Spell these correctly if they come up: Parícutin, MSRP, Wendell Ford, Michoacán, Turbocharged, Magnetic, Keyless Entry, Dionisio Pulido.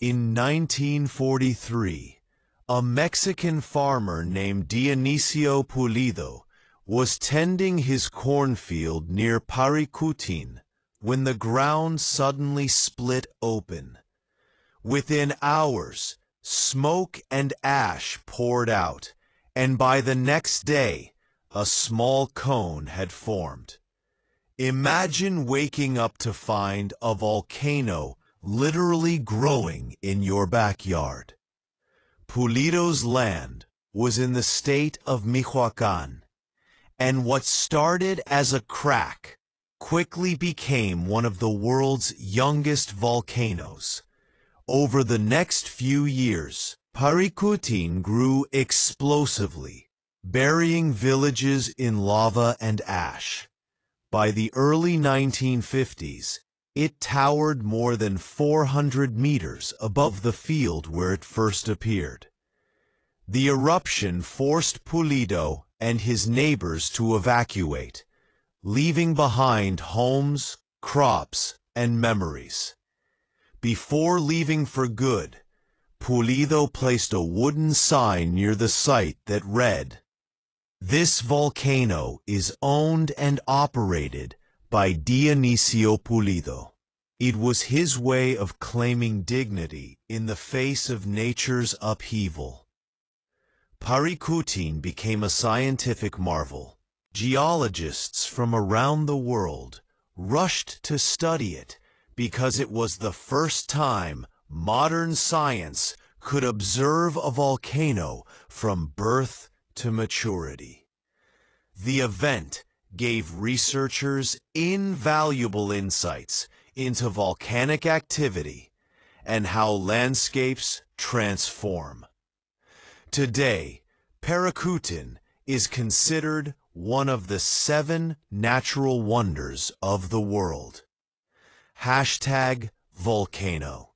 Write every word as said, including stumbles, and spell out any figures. In nineteen forty-three, a Mexican farmer named Dionisio Pulido was tending his cornfield near Parícutin when the ground suddenly split open. Within hours, smoke and ash poured out, and by the next day, a small cone had formed. Imagine waking up to find a volcano literally growing in your backyard. Pulido's land was in the state of Michoacán, and what started as a crack quickly became one of the world's youngest volcanoes. Over the next few years, Parícutin grew explosively, burying villages in lava and ash. By the early nineteen fifties, it towered more than four hundred meters above the field where it first appeared. The eruption forced Pulido and his neighbors to evacuate, leaving behind homes, crops, and memories. Before leaving for good, Pulido placed a wooden sign near the site that read, "This volcano is owned and operated by Dionisio Pulido." It was his way of claiming dignity in the face of nature's upheaval. Parícutin became a scientific marvel. Geologists from around the world rushed to study it because it was the first time modern science could observe a volcano from birth to maturity. The event gave researchers invaluable insights into volcanic activity and how landscapes transform. Today, Parícutin is considered one of the seven natural wonders of the world. Hashtag volcano.